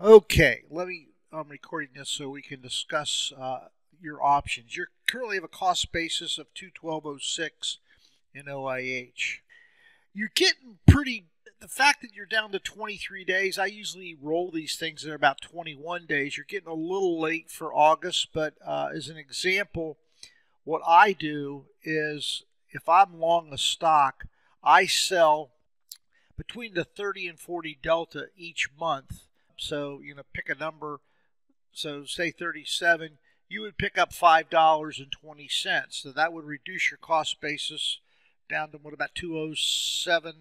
Okay, I'm recording this so we can discuss your options. You currently have a cost basis of $2,1206 in OIH. You're getting the fact that you're down to 23 days, I usually roll these things at about 21 days. You're getting a little late for August, but as an example, what I do is if I'm long a stock, I sell between the 30 and 40 delta each month. So, pick a number. So, say 37, you would pick up $5.20. So, that would reduce your cost basis down to, about 207,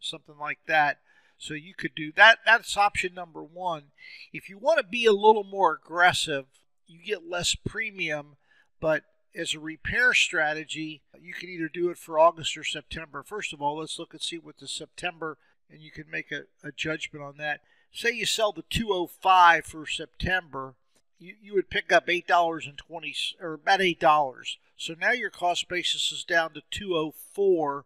something like that. So, you could do that. That's option number one. If you want to be a little more aggressive, you get less premium. But as a repair strategy, you can either do it for August or September. First of all, let's look and see what the September, and you can make a judgment on that. Say you sell the 205 for September, you would pick up $8.20, or about $8. So now your cost basis is down to 204.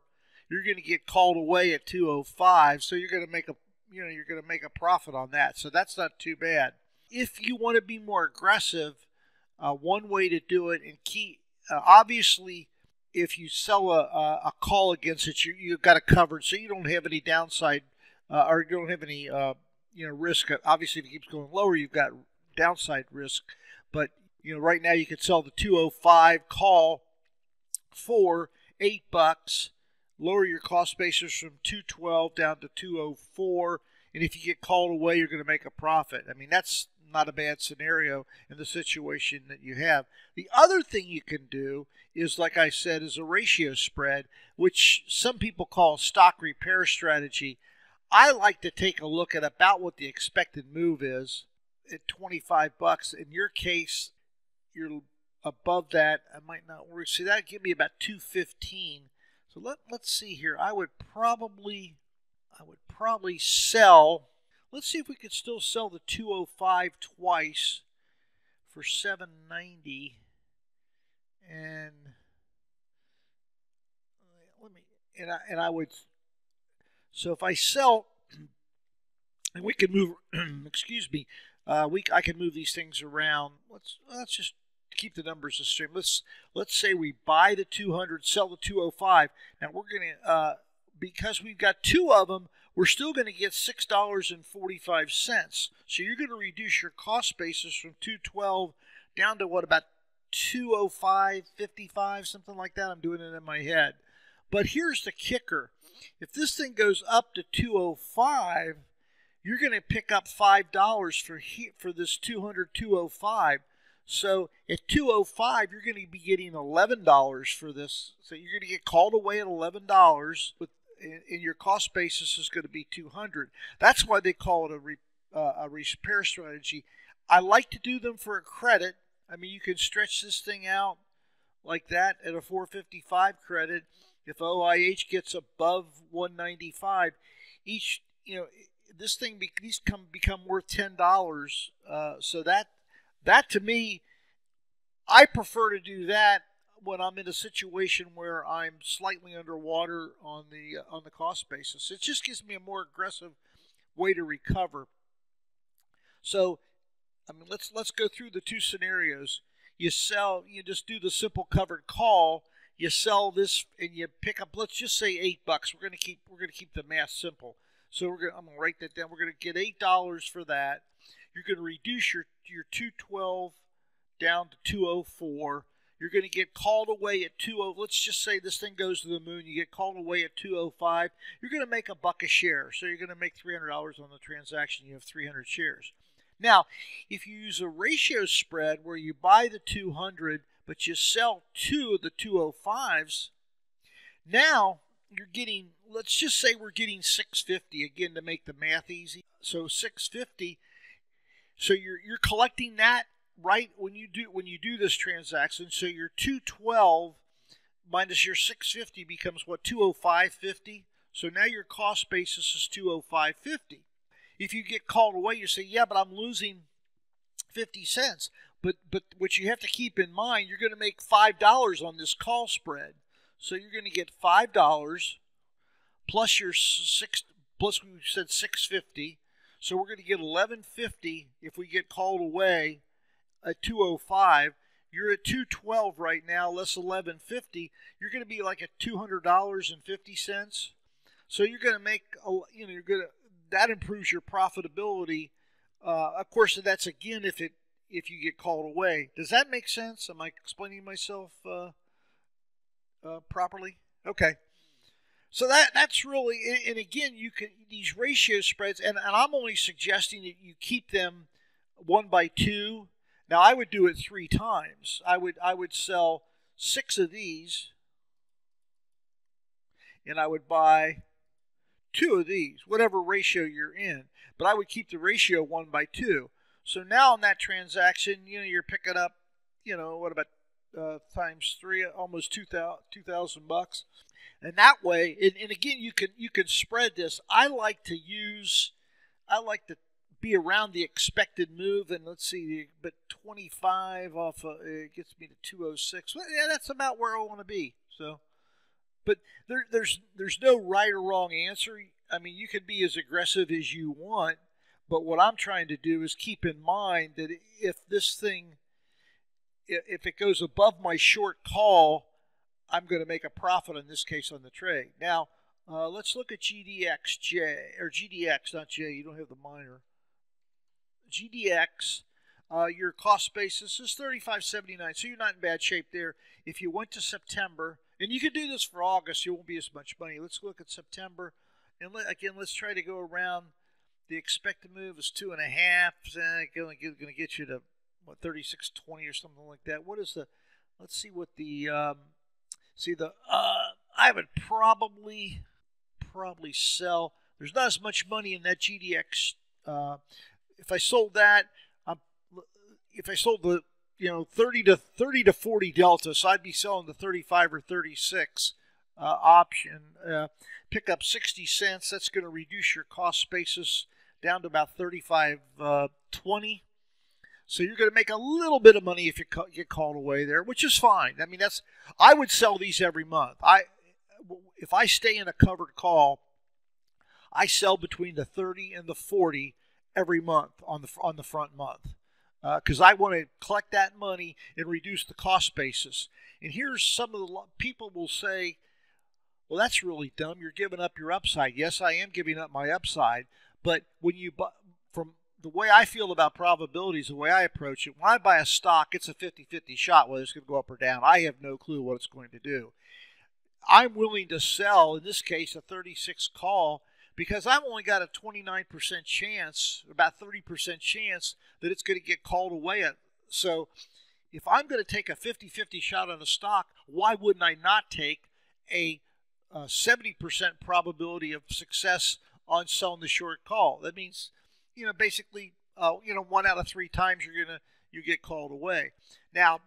You're going to get called away at 205, so you're going to make a profit on that. So that's not too bad. If you want to be more aggressive, one way to do it, and obviously, if you sell a call against it, you've got it covered, so you don't have any downside, or you don't have any risk. Obviously, if it keeps going lower, you've got downside risk. But right now you could sell the 205 call for $8, lower your cost basis from 212 down to 204, and if you get called away, you're going to make a profit. I mean, that's not a bad scenario in the situation that you have. The other thing you can do is, like I said, is a ratio spread, which some people call stock repair strategy. I like to take a look at about what the expected move is at $25. In your case, you're above that. I might not worry. See, that would give me about $215. So let's see here. I would probably sell. Let's see if we could still sell the 205 twice for $790. And let me. And I would. So if I sell, and we can move, excuse me, I can move these things around. Let's just keep the numbers the same. Let's say we buy the 200, sell the 205. Now we're going to, because we've got two of them, we're still going to get $6.45. So you're going to reduce your cost basis from 212 down to about 205.55, something like that. I'm doing it in my head. But here's the kicker. If this thing goes up to 205, you're going to pick up $5 for this 200 205. So at 205, you're going to be getting $11 for this. So you're going to get called away at $11, and your cost basis is going to be 200. That's why they call it a repair strategy. I like to do them for a credit. I mean, you can stretch this thing out like that at a 455 credit. If OIH gets above 195, these become worth $10. So that to me, I prefer to do that when I'm in a situation where I'm slightly underwater on the cost basis. It just gives me a more aggressive way to recover. So, I mean, let's go through the two scenarios. You just do the simple covered call. You sell this and you pick up, let's just say $8. We're gonna keep the math simple. So I'm gonna write that down. We're gonna get $8 for that. You're gonna reduce your 212 down to 204. You're gonna get called away at 20. Let's just say this thing goes to the moon. You get called away at 205. You're gonna make $1 a share. So you're gonna make $300 on the transaction. You have 300 shares. Now, if you use a ratio spread where you buy the 200. But you sell two of the 205s, now you're getting, let's just say we're getting $6.50, again, to make the math easy. So $6.50, so you're collecting that right when you do this transaction. So your 212 minus your 650 becomes what, 205.50? So now your cost basis is 205.50. If you get called away, you say, yeah, but I'm losing 50 cents. But what you have to keep in mind, you're going to make $5 on this call spread. So you're going to get $5 plus we said $6.50. So we're going to get 1150 if we get called away at 205. You're at 212 right now, less 1150. You're going to be like at $200.50. So you're going to make, that improves your profitability. Of course, that's again if you get called away. Does that make sense? Am I explaining myself properly? Okay. So that's really, and again, you can, these ratio spreads, and I'm only suggesting that you keep them 1 by 2. Now I would do it 3 times. I would sell 6 of these, and I would buy 2 of these, whatever ratio you're in. But I would keep the ratio 1 by 2. So now in that transaction, you're picking up, what about times 3, almost 2,000 bucks. And that way, and again, you can spread this. I like to be around the expected move. And let's see, but 25 off it gets me to 206. Well, yeah, that's about where I want to be. So, but there's no right or wrong answer. I mean, you can be as aggressive as you want. But what I'm trying to do is keep in mind that if this thing, if it goes above my short call, I'm going to make a profit in this case on the trade. Now, let's look at GDX, not J. You don't have the minor. GDX, your cost basis is 35.79, so you're not in bad shape there. If you went to September, and you could do this for August, you won't be as much money. Let's look at September, and again, let's try to go around. The expected move is 2.5. Going to get you to what, 36.20 or something like that. What is the? Let's see what the. See the. I would probably sell. There's not as much money in that GDX. If I sold that, if I sold the 30 to 40 delta, so I'd be selling the 35 or 36. Option, pick up 60 cents. That's going to reduce your cost basis down to about 35.20. So you're going to make a little bit of money if you get called away there, which is fine. I mean, that's, I would sell these every month. If I stay in a covered call, I sell between the 30 and the 40 every month on the front month, because I want to collect that money and reduce the cost basis. And here's some of the people will say, well, that's really dumb. You're giving up your upside. Yes, I am giving up my upside. But when you buy, from the way I feel about probabilities, the way I approach it, when I buy a stock, it's a 50-50 shot whether it's going to go up or down. I have no clue what it's going to do. I'm willing to sell, in this case, a 36 call because I've only got a 29% chance, about 30% chance that it's going to get called away. So if I'm going to take a 50-50 shot on a stock, why wouldn't I not take a 70% probability of success on selling the short call? That means, basically, 1 out of 3 times you get called away. Now,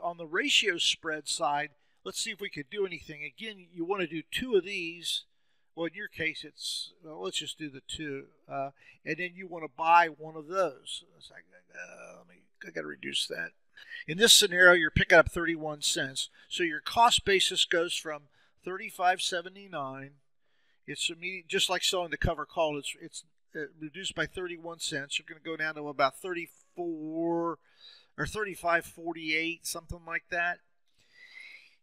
on the ratio spread side, let's see if we could do anything. Again, you want to do 2 of these. Well, in your case, it's let's just do the 2, and then you want to buy 1 of those. It's like, I got to reduce that. In this scenario, you're picking up 31 cents. So your cost basis goes from 35.79. It's immediate, just like selling the cover call. It's reduced by 31 cents. You're going to go down to about 34 or 35.48, something like that.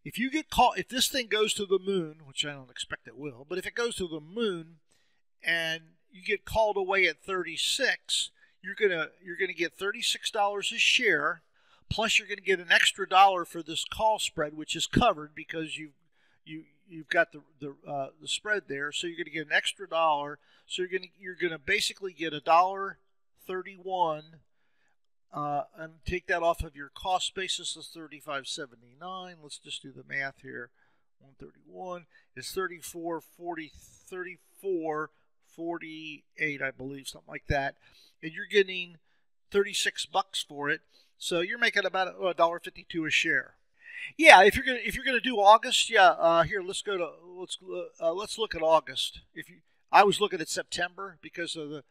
If you get called, if this thing goes to the moon, which I don't expect it will, but if it goes to the moon and you get called away at 36, you're gonna get $36 a share. Plus, you're going to get an extra dollar for this call spread, which is covered because you've got the spread there. So you're going to get an extra dollar. So you're going to basically get $1.31, and take that off of your cost basis of 35.79. Let's just do the math here. 131 is 34.40, 34.48, I believe, something like that. And you're getting 36 bucks for it. So you're making about $1.52 a share. Yeah, if you're gonna do August, yeah. Here, let's look at August. I was looking at September because of the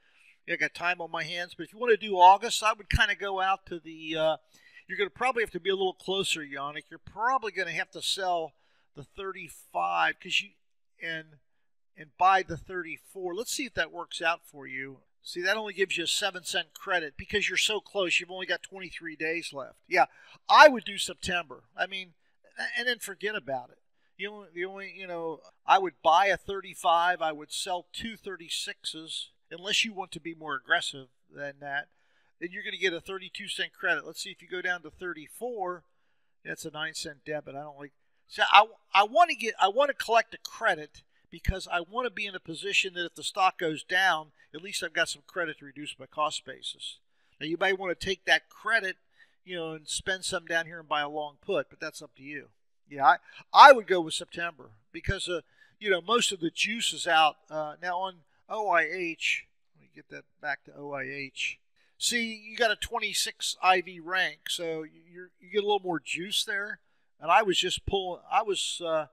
I got time on my hands. But if you want to do August, I would kind of go out to the. You're gonna probably have to be a little closer, Yannick. You're probably gonna have to sell the 35 because you and buy the 34. Let's see if that works out for you. See, that only gives you a 7-cent credit because you're so close. You've only got 23 days left. Yeah, I would do September. I mean, and then forget about it. I would buy a 35. I would sell two 36s unless you want to be more aggressive than that. Then you're going to get a 32-cent credit. Let's see if you go down to 34. That's a 9-cent debit. I don't like. So I want to collect a credit, because I want to be in a position that if the stock goes down, at least I've got some credit to reduce my cost basis. Now, you may want to take that credit, and spend some down here and buy a long put, but that's up to you. Yeah, I would go with September because, most of the juice is out. Now, on OIH, let me get that back to OIH. See, you got a 26 IV rank, so you get a little more juice there. And I was just pulling, the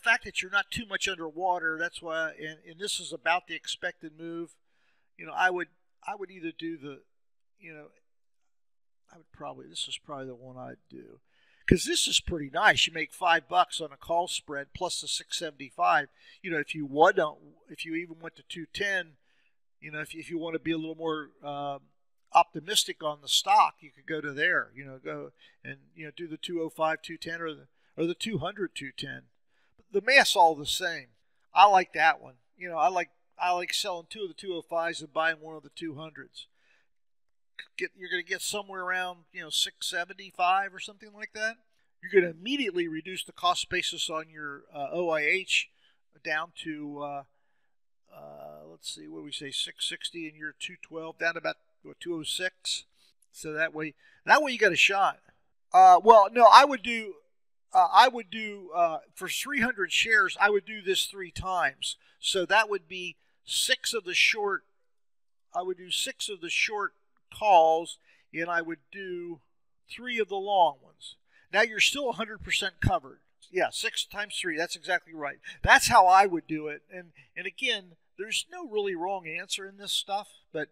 fact that you're not too much underwater, that's why, and this is about the expected move. I would either do the, this is probably the one I'd do, because this is pretty nice. You make $5 on a call spread plus the 675. If you even went to 210, if you want to be a little more optimistic on the stock, you could go to there. Go and do the 205, 210, or the 200, 210. The math's all the same. I like that one. I like selling two of the 205s and buying one of the 200s. You're going to get somewhere around 675 or something like that. You're going to immediately reduce the cost basis on your OIH down to let's see, what do we say, 660, and you're 212 down to about 206. So that way you got a shot. I would do for 300 shares, I would do this 3 times. So that would be 6 of the short. I would do 6 of the short calls, and I would do 3 of the long ones. Now you're still 100% covered. Yeah, 6 times 3. That's exactly right. That's how I would do it. And again, there's no really wrong answer in this stuff. But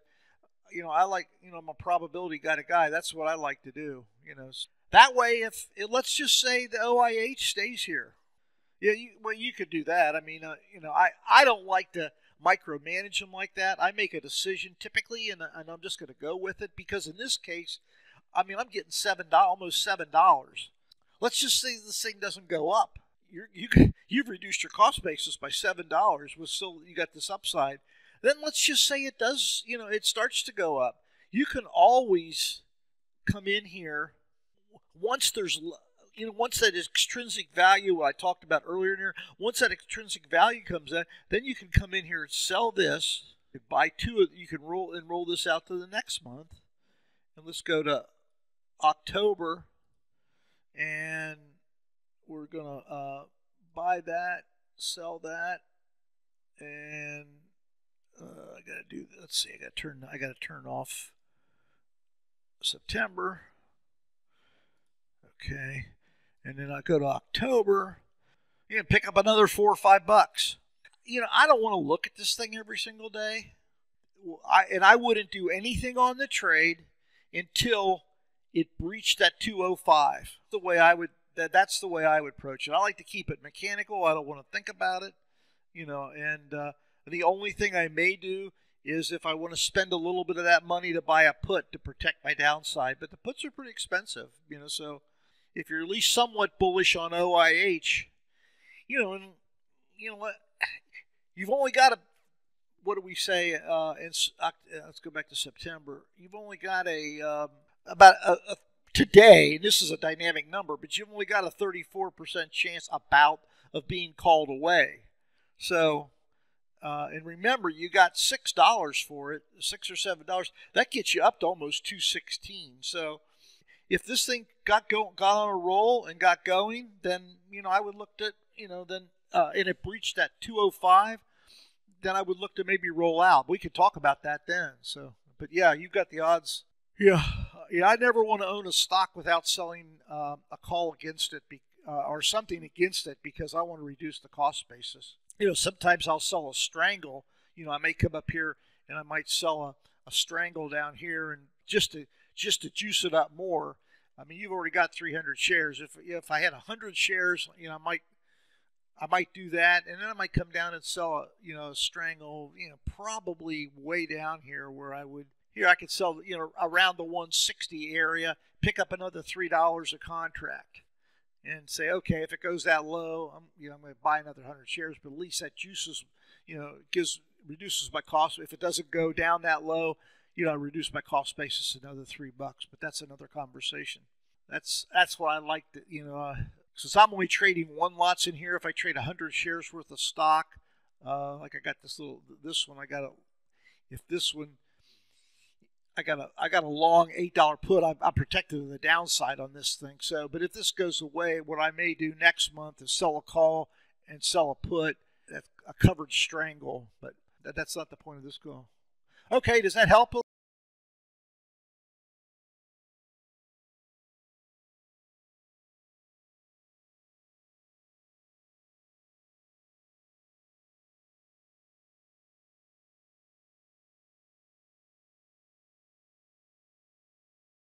I like, I'm a probability guy. That's what I like to do. That way, if let's just say the OIH stays here, you could do that. I mean, I don't like to micromanage them like that. I make a decision typically, and I'm just going to go with it, because in this case, I mean, I'm getting almost $7. Let's just say this thing doesn't go up. You've reduced your cost basis by $7, with still you got this upside. Then let's just say it does. It starts to go up. You can always come in here. Once there's, once that extrinsic value I talked about earlier in here, once that extrinsic value comes in, then you can come in here and sell this, buy two. You can roll this out to the next month. And let's go to October, and we're going to buy that, sell that, and I got to do, let's see, I got to turn off September. Okay, and then I go to October, and pick up another $4 or $5. I don't want to look at this thing every single day, and I wouldn't do anything on the trade until it breached that 205. That's the way I would approach it. I like to keep it mechanical. I don't want to think about it, The only thing I may do is if I want to spend a little bit of that money to buy a put to protect my downside, but the puts are pretty expensive, so. If you're at least somewhat bullish on OIH, and what, you've only got a, what do we say? Let's go back to September. You've only got a today, and this is a dynamic number, but you've only got a 34% chance about of being called away. So, and remember, you got $6 for it, $6 or $7. That gets you up to almost 216. So. If this thing got on a roll and got going, then I would look at and it breached that 205, then I would look to maybe roll out. We could talk about that then. So, but yeah, you've got the odds. Yeah. I never want to own a stock without selling a call against it or something against it, because I want to reduce the cost basis. Sometimes I'll sell a strangle. I may come up here and I might sell a strangle down here, and just to juice it up more. I mean, you've already got 300 shares. If I had 100 shares, I might I might do that, and then I might come down and sell a, you know, strangle, you know, probably way down here where I would, here I could sell, you know, around the 160 area, pick up another $3 a contract and say, okay, if it goes that low, I'm going to buy another 100 shares, but at least that juices, you know, reduces my cost. If it doesn't go down that low, you know, I reduce my cost basis another $3, but that's another conversation. That's what I like to, you know, since I'm only trading one lots in here, if I trade 100 shares worth of stock, like I got this one, I got a long $8 put. I'm protected on the downside on this thing. So, but if this goes away, what I may do next month is sell a call and sell a put, a covered strangle. But that's not the point of this call. Okay, does that help?